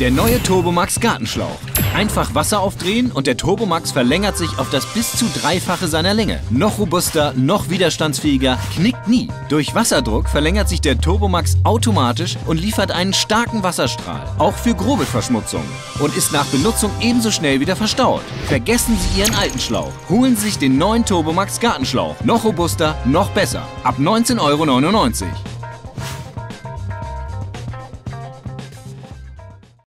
Der neue TurboMax Gartenschlauch. Einfach Wasser aufdrehen und der TurboMax verlängert sich auf das bis zu 3-fache seiner Länge. Noch robuster, noch widerstandsfähiger, knickt nie. Durch Wasserdruck verlängert sich der TurboMax automatisch und liefert einen starken Wasserstrahl, auch für grobe Verschmutzungen, und ist nach Benutzung ebenso schnell wieder verstaut. Vergessen Sie Ihren alten Schlauch. Holen Sie sich den neuen TurboMax Gartenschlauch. Noch robuster, noch besser. Ab 19,99 €.